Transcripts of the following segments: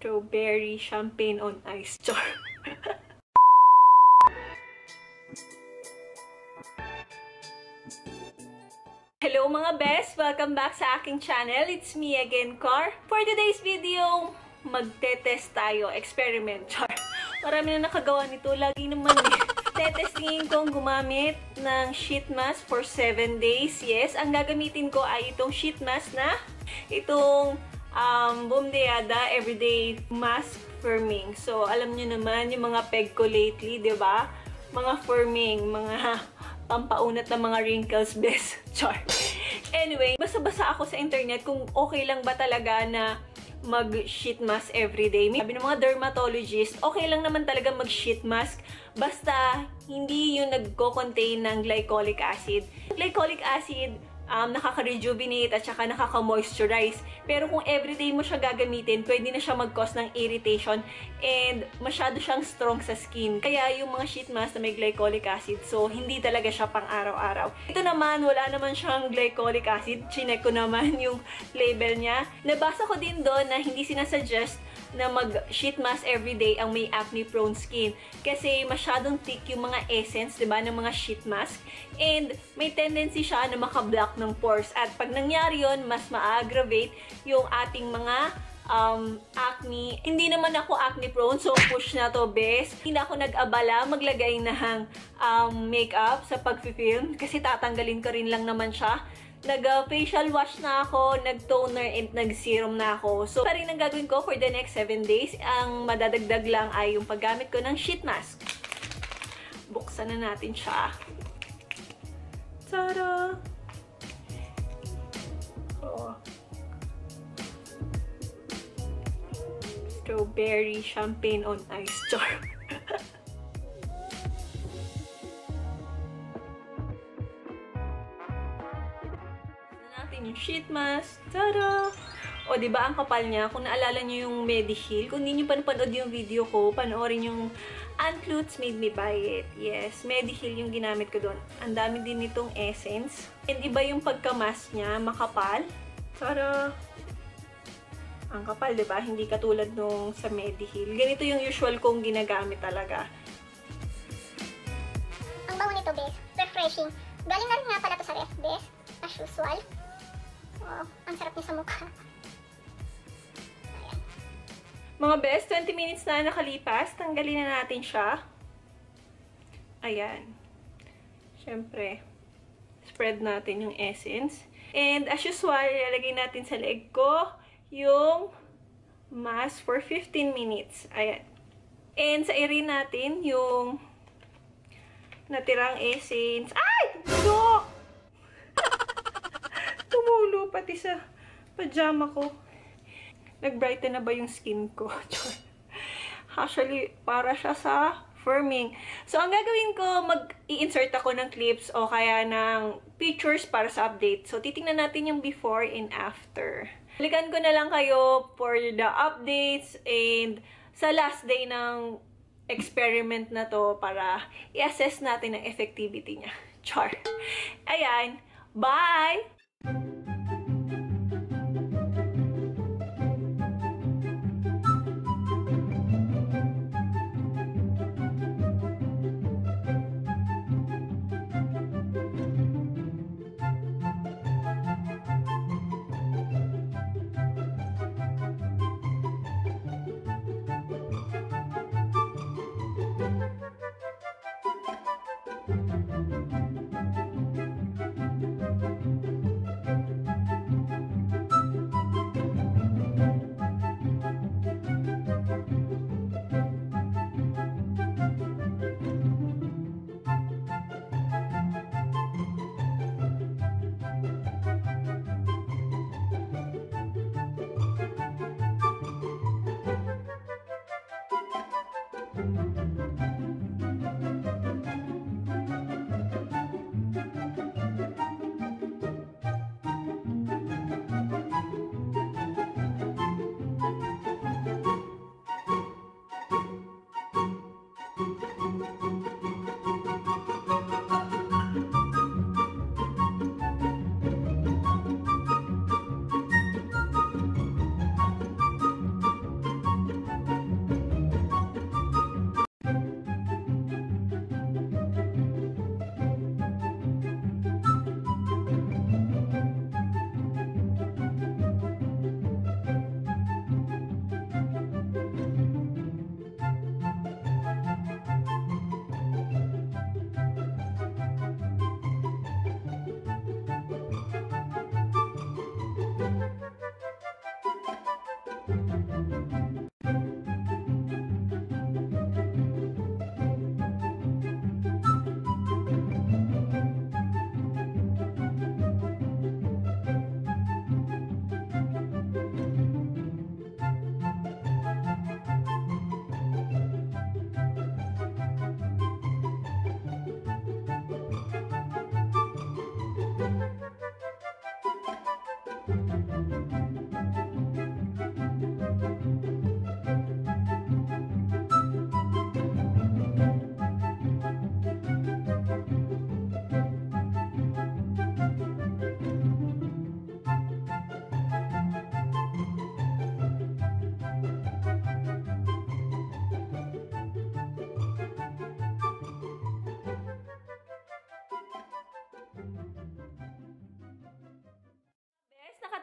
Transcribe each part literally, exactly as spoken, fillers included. strawberry champagne on ice. Char. Hello mga best! Welcome back sa aking channel. It's me again, Kar. For today's video, magte-test tayo. Experiment. Char. Marami na nakagawa nito. Lagi naman eh. Testingin kong gumamit ng sheet mask for seven days. Yes, ang gagamitin ko ay itong sheet mask na itong um, Boomdeahdah Everyday Mask Firming. So, alam nyo naman yung mga peg ko lately, di ba? Mga firming, mga pampaunat na mga wrinkles, best. Char. Anyway, basa-basa ako sa internet kung okay lang ba talaga na mag-sheet mask everyday. Sabi ng mga dermatologist, okay lang naman talaga mag-sheet mask basta hindi yung nagko-contain ng glycolic acid. Glycolic acid, um, nakaka-rejuvenate at saka nakaka-moisturize. Pero kung everyday mo siya gagamitin, pwede na siya mag-cause ng irritation and masyado siyang strong sa skin. Kaya yung mga sheet mask na may glycolic acid, so hindi talaga siya pang araw-araw. Ito naman, wala naman siyang glycolic acid. Chinek ko naman yung label niya. Nabasa ko din doon na hindi sinasuggest na mag-sheet mask everyday ang may acne-prone skin. Kasi masyadong thick yung mga essence, diba, ng mga sheet mask. And may tendency siya na makablock ng pores. At pag nangyari yun, mas ma-aggravate yung ating mga um, acne. Hindi naman ako acne prone, so push na to, best. Hindi ako nag-abala maglagay ng um, makeup sa pag-film kasi tatanggalin ko rin lang naman siya. Nag-facial wash na ako, nag-toner, and nag-serum na ako. So, pa rin ang gagawin ko for the next seven days. Ang madadagdag lang ay yung paggamit ko ng sheet mask. Buksan na natin siya. Tada! Oh. Strawberry champagne on ice. Char. Natin yung sheet mask. Tada! O, diba ang kapal niya? Kung naalala niyo yung Mediheal, kung hindi niyo panapanood yung video ko, panoorin yung Unclutes Made Me Buy It. Yes, Mediheal yung ginamit ko doon. Ang dami din nitong essence. And iba yung pagka-mask niya, makapal. Tada! Ang kapal, di ba? Hindi katulad nung sa Mediheal. Ganito yung usual kong ginagamit talaga. Ang bango nito, bes. Refreshing. Galing na rin nga pala to sa ref, bes. As usual. Wow, ang sarap niya sa mukha. Ayan. Mga bes, twenty minutes na nakalipas. Tanggalin na natin siya. Ayan. Siyempre, spread natin yung essence. And as usual, ilalagay natin sa leeg ko yung mask for fifteen minutes. Ayan. And sa irin natin yung natirang essence. Ay! Tumulo! Tumulo pati sa pajama ko. Nag-brighten na ba yung skin ko? Actually, para siya sa firming. So, ang gagawin ko, mag-i-insert ako ng clips o kaya ng pictures para sa update. So, titingnan natin yung before and after. Balikan ko na lang kayo for the updates and sa last day ng experiment na to para i-assess natin ang effectivity niya. Char. Ayan. Bye!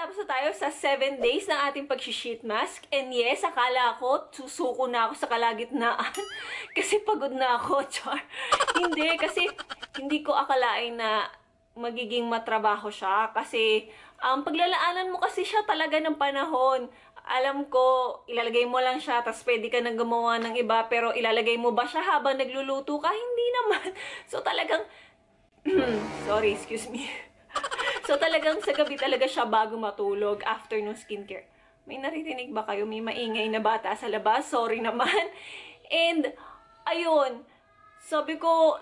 nakatapos na tayo sa seven days ng ating pag-sheet mask. And yes, akala ko, susuko na ako sa kalagitnaan. Kasi pagod na ako, char. Hindi, kasi hindi ko akalain na magiging matrabaho siya. Kasi um, paglalaanan mo kasi siya talaga ng panahon. Alam ko, ilalagay mo lang siya, tapos pwede ka nang gumawa ng iba. Pero ilalagay mo ba siya habang nagluluto ka? Hindi naman. So talagang, sorry, excuse me. So talagang sa gabi talaga siya bago matulog, afternoon skincare. May naririnig ba kayo? May maingay na bata sa labas? Sorry naman. And, ayun, sabi ko,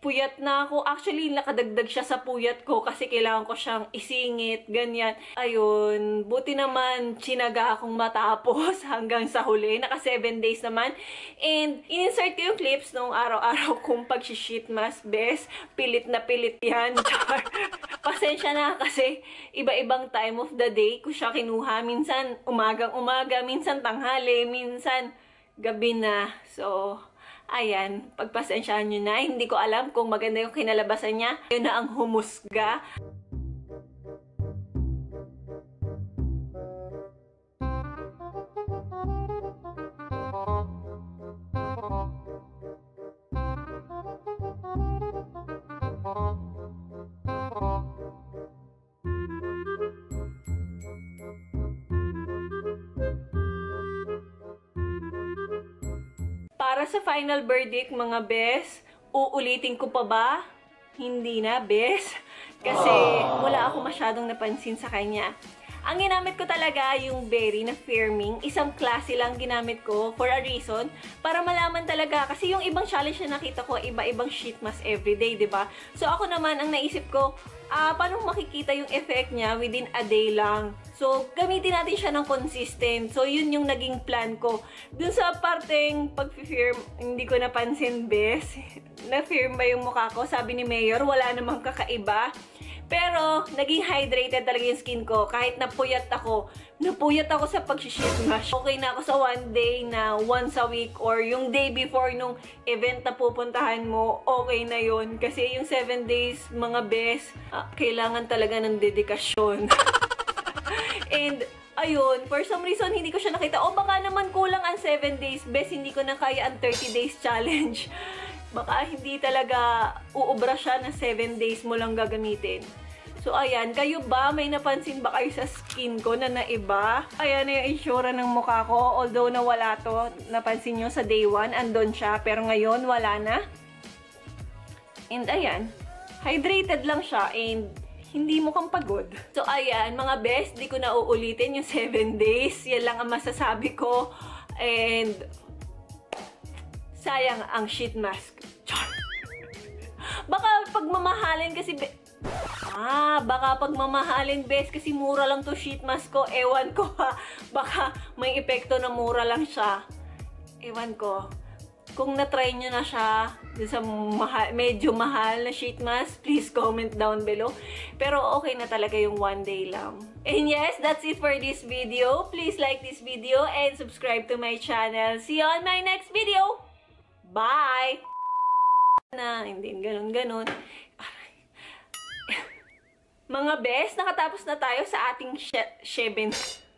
puyat na ako. Actually, nakadagdag siya sa puyat ko kasi kailangan ko siyang isingit, ganyan. Ayun, buti naman, chinaga akong matapos hanggang sa huli. Naka seven days naman. And, in-insert ko yung clips nung araw-araw kong pag-sheet mask, best. Pilit na pilit yan, char. Pasensya na kasi iba-ibang time of the day ko siya kinuha. Minsan umagang-umaga, minsan tanghali, minsan gabi na. So, ayan, pagpasensyahan nyo na. Hindi ko alam kung maganda yung kinalabasan niya. Yun na ang humusga. Para sa final verdict, mga bes, uulitin ko pa ba? Hindi na, bes. Kasi wala ako masyadong napansin sa kanya. Ang ginamit ko talaga yung berry na firming. Isang klase lang ginamit ko for a reason. Para malaman talaga. Kasi yung ibang challenge na nakita ko, iba-ibang sheet mask everyday, diba? So ako naman, ang naisip ko, ah, paano makikita yung effect niya within a day lang? So, gamitin natin siya ng consistent. So, yun yung naging plan ko. Dun sa parteng pag-firm, hindi ko napansin, bes. Na-firm ba yung mukha ko? Sabi ni Mayor, wala namang kakaiba. Pero, naging hydrated talaga yung skin ko. Kahit napuyat ako, napuyat ako sa pag-sheet mask. Okay na ako sa one day na once a week or yung day before nung event na pupuntahan mo, okay na yun. Kasi yung seven days, mga bes, ah, kailangan talaga ng dedikasyon. And, ayun, for some reason, hindi ko siya nakita. O baka naman kulang ang seven days. Bes, hindi ko na kaya ang thirty days challenge. Baka hindi talaga uubra siya na seven days mo lang gagamitin. So, ayan. Kayo ba? May napansin ba kayo sa skin ko na naiba? Ayan na yung itsura ng mukha ko. Although nawala to, napansin nyo sa day one, andon siya. Pero ngayon, wala na. And, ayan. Hydrated lang siya. And, hindi mo kang pagod. So, ayan, mga best, di ko na uulitin yung seven days. Yan lang ang masasabi ko. And, sayang ang sheet mask. Char! Baka pagmamahalin kasi, be ah, baka pagmamahalin, best, kasi mura lang to sheet mask ko. Ewan ko, ha. Baka may epekto na mura lang siya. Ewan ko. Kung na-try nyo na siya sa mahal, medyo mahal na sheet mask, please comment down below. Pero okay na talaga yung one day lang. And yes, that's it for this video. Please like this video and subscribe to my channel. See you on my next video. Bye! Na, hindi, ganun, ganun. Mga best, nakatapos na tayo sa ating seven.